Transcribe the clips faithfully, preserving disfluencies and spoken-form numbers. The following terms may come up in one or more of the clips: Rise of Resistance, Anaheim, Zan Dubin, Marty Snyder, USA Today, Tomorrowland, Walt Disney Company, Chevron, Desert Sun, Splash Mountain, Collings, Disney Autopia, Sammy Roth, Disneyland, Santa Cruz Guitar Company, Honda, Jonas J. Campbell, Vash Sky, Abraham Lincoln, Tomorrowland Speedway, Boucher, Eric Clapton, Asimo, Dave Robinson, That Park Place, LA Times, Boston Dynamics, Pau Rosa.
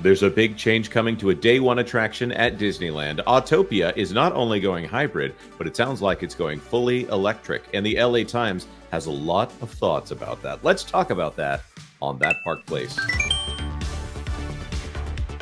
There's a big change coming to a day one attraction at Disneyland. Autopia is not only going hybrid, but it sounds like it's going fully electric. And the L A Times has a lot of thoughts about that. Let's talk about that on That Park Place.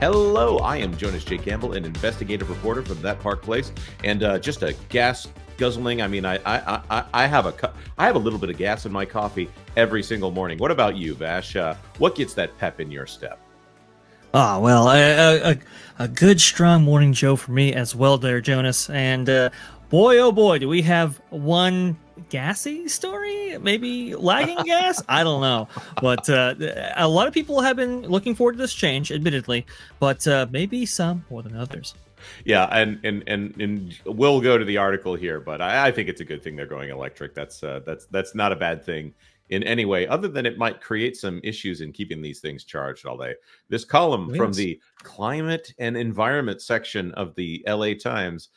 Hello, I am Jonas J. Campbell, an investigative reporter from That Park Place. And uh, just a gas guzzling. I mean, I, I, I, I, have a, I have a little bit of gas in my coffee every single morning. What about you, Vash? Uh, what gets that pep in your step? Ah, well, a, a, a good, strong morning Joe for me as well there, Jonas. And uh, boy, oh boy, do we have one gassy story? Maybe lagging gas? I don't know. But uh, a lot of people have been looking forward to this change, admittedly. But uh, maybe some more than others. Yeah, and, and and and we'll go to the article here, but I, I think it's a good thing they're going electric. That's uh, that's that's not a bad thing in any way, other than it might create some issues in keeping these things charged all day. This column from the climate and environment section of the L A Times: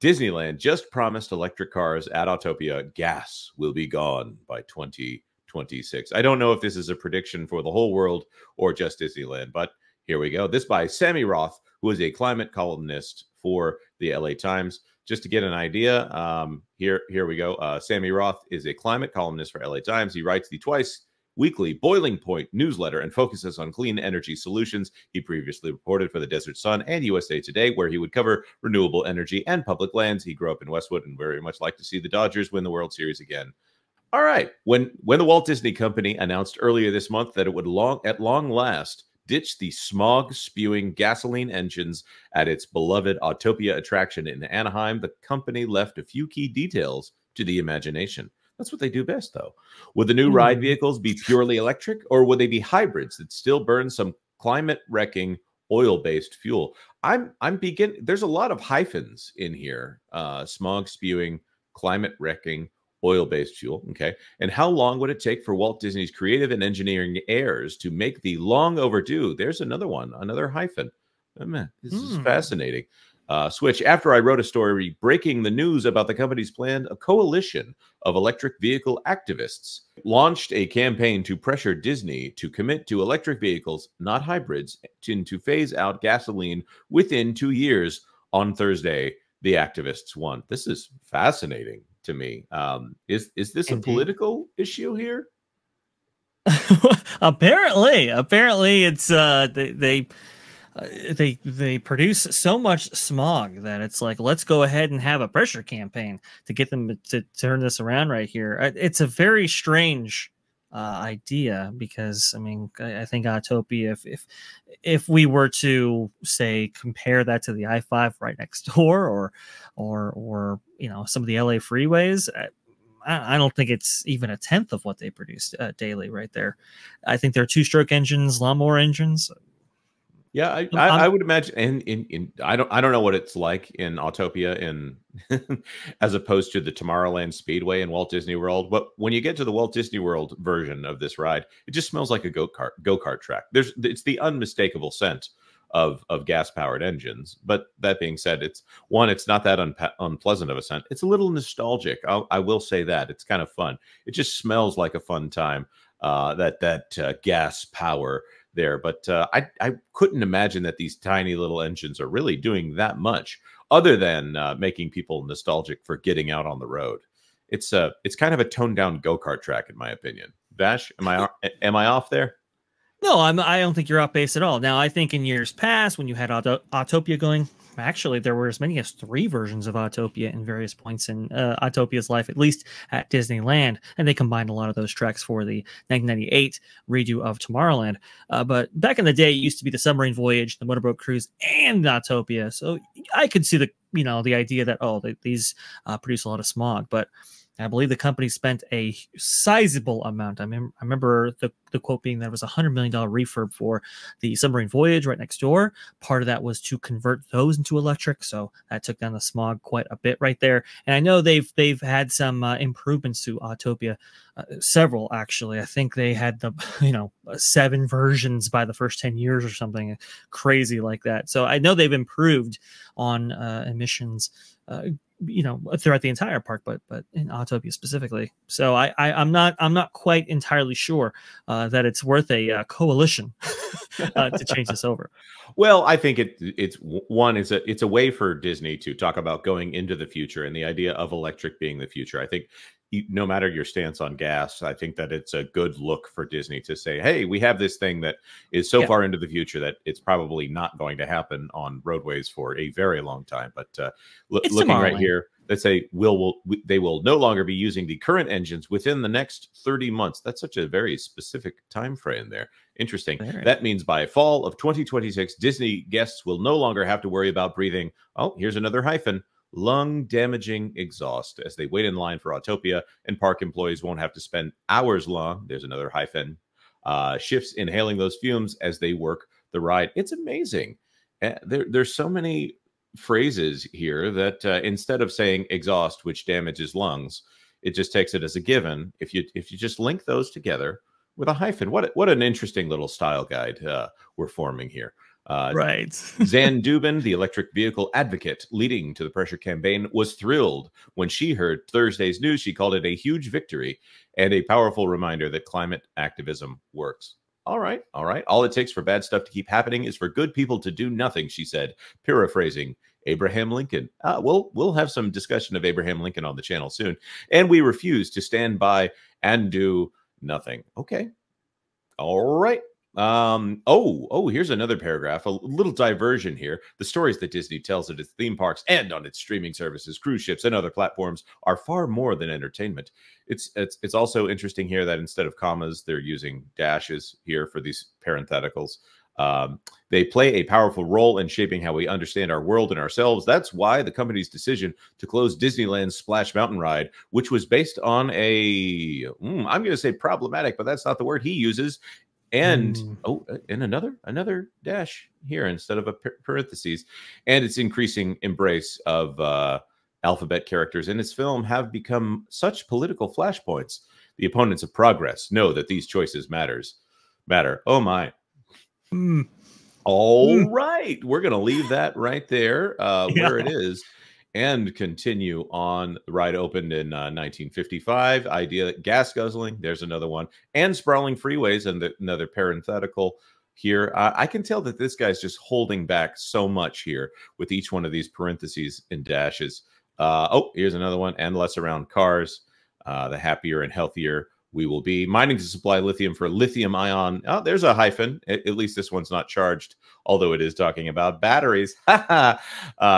Disneyland just promised electric cars at Autopia. Gas will be gone by twenty twenty-six. I don't know if this is a prediction for the whole world or just Disneyland, but here we go. This by Sammy Roth, who is a climate columnist for the L A Times. Just to get an idea, um, here, here we go. Uh, Sammy Roth is a climate columnist for L A Times. He writes the twice-weekly Boiling Point newsletter and focuses on clean energy solutions. He previously reported for the Desert Sun and U S A Today, where he would cover renewable energy and public lands. He grew up in Westwood and very much like to see the Dodgers win the World Series again. All right. When, when the Walt Disney Company announced earlier this month that it would long, at long last ditch the smog-spewing gasoline engines at its beloved Autopia attraction in Anaheim, the company left a few key details to the imagination. That's what they do best, though. Would the new ride vehicles be purely electric, or would they be hybrids that still burn some climate-wrecking oil-based fuel? I'm I'm begin. There's a lot of hyphens in here. Uh, smog-spewing, climate-wrecking, oil-based fuel, okay? And how long would it take for Walt Disney's creative and engineering heirs to make the long overdue? There's another one, another hyphen. Oh, man, this mm. is fascinating. Uh, switch. After I wrote a story breaking the news about the company's plan, a coalition of electric vehicle activists launched a campaign to pressure Disney to commit to electric vehicles, not hybrids, and to phase out gasoline within two years. On Thursday, the activists won. This is fascinating to me. Um, is is this a political issue here? apparently, apparently, it's uh, they they uh, they they produce so much smog that it's like, let's go ahead and have a pressure campaign to get them to turn this around right here. It's a very strange uh, idea because I mean I, I think Autopia, if if if we were to say compare that to the I five right next door, or or or you know, some of the L A freeways, I, I don't think it's even a tenth of what they produce uh, daily right there. I think they're two-stroke engines, lawnmower engines. Yeah, I, I, I would imagine. And in, in, I don't, I don't know what it's like in Autopia, in as opposed to the Tomorrowland Speedway in Walt Disney World. But when you get to the Walt Disney World version of this ride, it just smells like a go kart go kart track. There's, it's the unmistakable scent of of gas powered engines. But that being said, it's one, it's not that unpa unpleasant of a scent. It's a little nostalgic. I'll, I will say that it's kind of fun. It just smells like a fun time. Uh, that that uh, gas power there, but uh, I, I couldn't imagine that these tiny little engines are really doing that much, other than uh, making people nostalgic for getting out on the road. It's a, it's kind of a toned down go kart track, in my opinion. Vash, am I am I off there? No, I'm. I don't think you're off base at all. Now, I think in years past, when you had Auto Autopia going, actually, there were as many as three versions of Autopia in various points in uh, Autopia's life, at least at Disneyland, and they combined a lot of those tracks for the nineteen ninety-eight redo of Tomorrowland. Uh, but back in the day, it used to be the submarine voyage, the motorboat cruise, and Autopia. So I could see the you know the idea that oh they, these uh, produce a lot of smog, but I believe the company spent a sizable amount. I, mem I remember the, the quote being that it was a one hundred million dollar refurb for the submarine voyage right next door. Part of that was to convert those into electric, so that took down the smog quite a bit right there. And I know they've they've had some uh, improvements to Autopia, uh, several actually. I think they had the you know seven versions by the first ten years or something crazy like that. So I know they've improved on uh, emissions Uh, you know, throughout the entire park, but but in Autopia specifically. So I, I I'm not I'm not quite entirely sure uh, that it's worth a uh, coalition uh, to change this over. Well, I think it it's one is a it's a way for Disney to talk about going into the future and the idea of electric being the future. I think no matter your stance on gas, I think that it's a good look for Disney to say, hey, we have this thing that is so yeah. far into the future that it's probably not going to happen on roadways for a very long time. But uh, lo it's looking right here, let's say we'll, we'll, we, they will no longer be using the current engines within the next thirty months. That's such a very specific time frame there. Interesting. Right. That means by fall of twenty twenty-six, Disney guests will no longer have to worry about breathing. Oh, here's another hyphen. Lung damaging exhaust as they wait in line for Autopia, and park employees won't have to spend hours long. There's another hyphen. Uh, shifts inhaling those fumes as they work the ride. It's amazing. Uh, there, there's so many phrases here that uh, instead of saying exhaust, which damages lungs, it just takes it as a given. If you if you just link those together with a hyphen, what what an interesting little style guide uh, we're forming here. Uh, right. Zan Dubin, the electric vehicle advocate leading to the pressure campaign, was thrilled when she heard Thursday's news. She called it a huge victory and a powerful reminder that climate activism works. All right. All right. All it takes for bad stuff to keep happening is for good people to do nothing, she said, paraphrasing Abraham Lincoln. Uh, we'll, we'll have some discussion of Abraham Lincoln on the channel soon. And we refuse to stand by and do nothing. Okay. All right. Um, oh, oh, here's another paragraph, a little diversion here. The stories that Disney tells at its theme parks and on its streaming services, cruise ships, and other platforms are far more than entertainment. It's, it's, it's also interesting here that instead of commas, they're using dashes here for these parentheticals. Um, they play a powerful role in shaping how we understand our world and ourselves. That's why the company's decision to close Disneyland's Splash Mountain ride, which was based on a, mm, I'm going to say problematic, but that's not the word he uses. And mm. oh, and another another dash here instead of a parentheses, and its increasing embrace of uh, alphabet characters in its film have become such political flashpoints. The opponents of progress know that these choices matters matter. Oh my! Mm. All mm. right, we're gonna leave that right there uh, yeah. where it is, and continue on. The ride opened in uh, nineteen fifty-five. Idea that gas guzzling, there's another one, and sprawling freeways, and the, another parenthetical here. Uh, I can tell that this guy's just holding back so much here with each one of these parentheses and dashes. Uh, oh, here's another one, and less around cars. Uh, the happier and healthier we will be. Mining to supply lithium for lithium ion. Oh, there's a hyphen. At, at least this one's not charged, although it is talking about batteries. uh,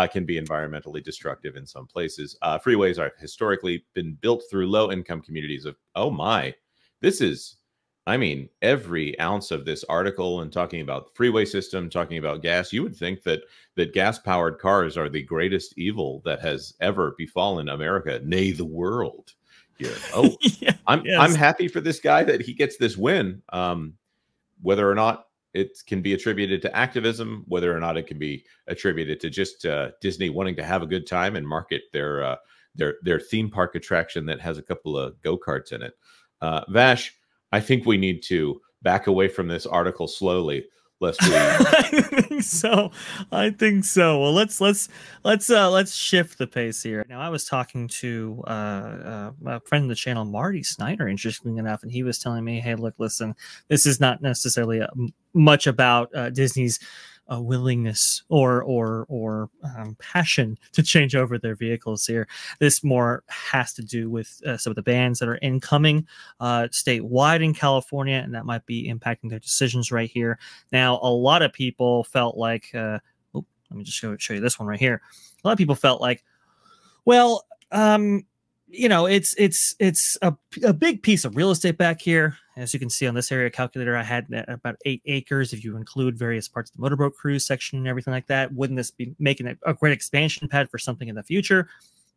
can be environmentally destructive in some places. Uh, freeways are historically been built through low-income communities of, oh my, this is, I mean, every ounce of this article and talking about the freeway system, talking about gas, you would think that that gas-powered cars are the greatest evil that has ever befallen America, nay, the world. Here. Oh, yeah, I'm yes. I'm happy for this guy that he gets this win. Um, whether or not it can be attributed to activism, whether or not it can be attributed to just uh, Disney wanting to have a good time and market their uh, their their theme park attraction that has a couple of go karts in it. Uh, Vash, I think we need to back away from this article slowly. Lest we... I think so. I think so. Well, let's let's let's uh, let's shift the pace here. Now, I was talking to uh, uh, a friend of the channel, Marty Snyder, interestingly enough, and he was telling me, "Hey, look, listen, this is not necessarily a, much about uh, Disney's uh, willingness or or or um, passion to change over their vehicles here. This more has to do with uh, some of the bans that are incoming uh, statewide in California, and that might be impacting their decisions right here." Now, a lot of people felt like, uh, oh, let me just go show you this one right here. A lot of people felt like, well, um, you know, it's it's it's a, a big piece of real estate back here. As you can see on this area calculator, I had about eight acres. If you include various parts of the motorboat cruise section and everything like that, wouldn't this be making a, a great expansion pad for something in the future?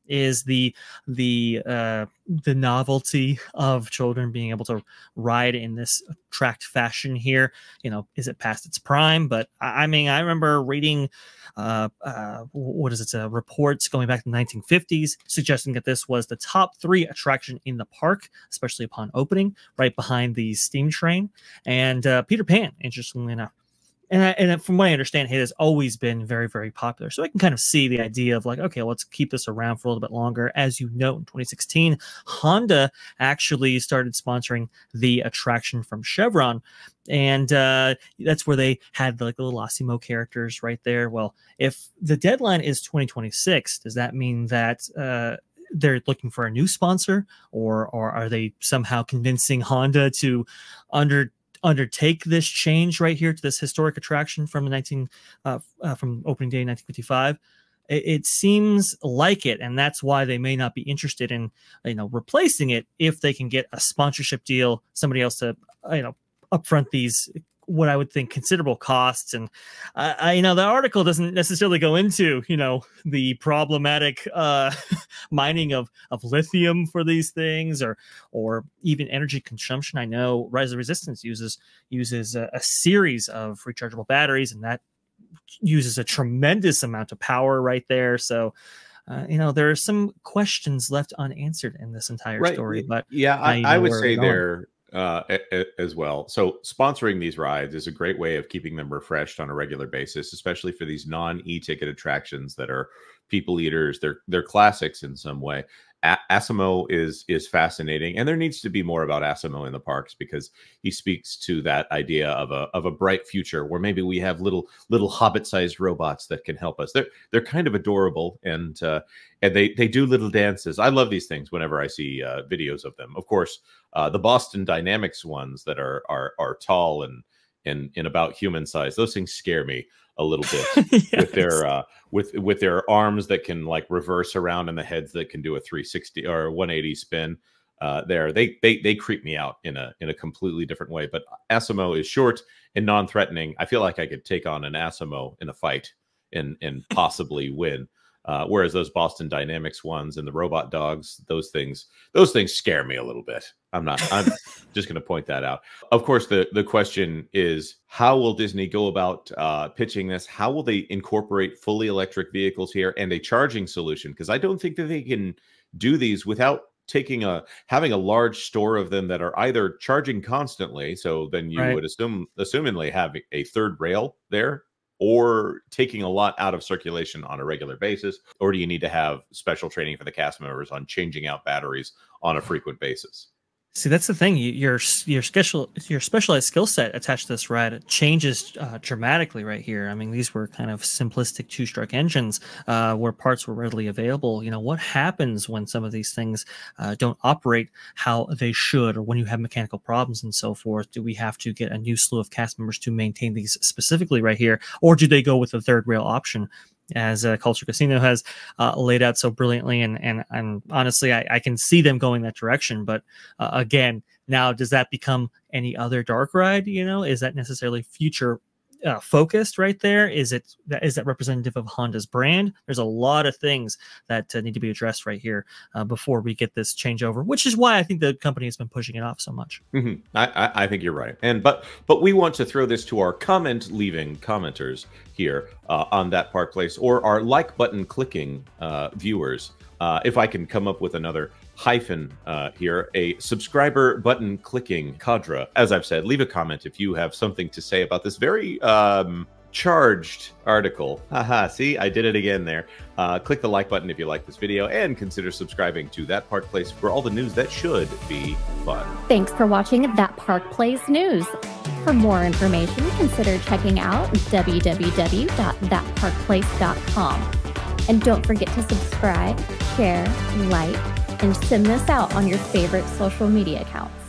Is the the uh the novelty of children being able to ride in this tracked fashion here, you know, is it past its prime? But I mean, I remember reading uh uh what is it uh, reports going back to the nineteen fifties suggesting that this was the top three attraction in the park, especially upon opening, right behind the steam train and uh Peter Pan, interestingly enough. And I, and from what I understand, it has always been very, very popular. So I can kind of see the idea of like, okay, let's keep this around for a little bit longer. As you know, in twenty sixteen, Honda actually started sponsoring the attraction from Chevron. And uh, that's where they had like the little Asimo characters right there. Well, if the deadline is twenty twenty-six, does that mean that uh, they're looking for a new sponsor, or, or are they somehow convincing Honda to under undertake this change right here to this historic attraction from nineteen uh, uh, from opening day nineteen fifty-five? It, it seems like it, and that's why they may not be interested in you know replacing it if they can get a sponsorship deal, somebody else to you know upfront these what I would think considerable costs. And I, I you know the article doesn't necessarily go into you know the problematic uh mining of of lithium for these things, or or even energy consumption. I know Rise of Resistance uses uses a, a series of rechargeable batteries, and that uses a tremendous amount of power right there. So Uh, you know, there are some questions left unanswered in this entire right. story, but yeah, I, I would say there uh, as well. So sponsoring these rides is a great way of keeping them refreshed on a regular basis, especially for these non-e-ticket attractions that are people eaters. They're they're classics in some way. A Asimo is is fascinating, and there needs to be more about Asimo in the parks, because he speaks to that idea of a of a bright future where maybe we have little little hobbit-sized robots that can help us. They're they're kind of adorable, and uh, and they they do little dances. I love these things whenever I see uh, videos of them. Of course, uh, the Boston Dynamics ones that are are are tall and and in about human size. Those things scare me a little bit yes. with their uh with with their arms that can like reverse around, and the heads that can do a three sixty or one eighty spin. Uh there they they they creep me out in a in a completely different way. But Asimo is short and non-threatening. I feel like I could take on an Asimo in a fight and and possibly win. Uh whereas those Boston Dynamics ones and the robot dogs, those things those things scare me a little bit. I'm not I'm just going to point that out. Of course, the the question is, how will Disney go about uh pitching this? How will they incorporate fully electric vehicles here and a charging solution? Because I don't think that they can do these without taking a having a large store of them that are either charging constantly, so then you right. would assume assumingly have a third rail there, or taking a lot out of circulation on a regular basis. Or do you need to have special training for the cast members on changing out batteries on a frequent basis? See, that's the thing. Your your special your specialized skill set attached to this ride changes uh, dramatically right here. I mean, these were kind of simplistic two-stroke engines uh, where parts were readily available. You know, what happens when some of these things uh, don't operate how they should, or when you have mechanical problems and so forth? Do we have to get a new slew of cast members to maintain these specifically right here, or do they go with the third rail option, as uh, Culture Casino has uh, laid out so brilliantly? And and, and honestly, I, I can see them going that direction. But uh, again, now, does that become any other dark ride? You know, is that necessarily future uh, focused right there? Is it is that representative of Honda's brand? There's a lot of things that uh, need to be addressed right here uh, before we get this changeover, which is why I think the company has been pushing it off so much. Mm-hmm. I, I think you're right. And but but we want to throw this to our comment leaving commenters here uh, on That Park Place, or our like button clicking uh, viewers. Uh, if I can come up with another hyphen uh, here, a subscriber button clicking cadre. As I've said, leave a comment if you have something to say about this very um, charged article. Haha, see, I did it again there. Uh, click the like button if you like this video, and consider subscribing to That Park Place for all the news that should be fun. Thanks for watching That Park Place News. For more information, consider checking out w w w dot that park place dot com. And don't forget to subscribe, share, like, and send this out on your favorite social media accounts.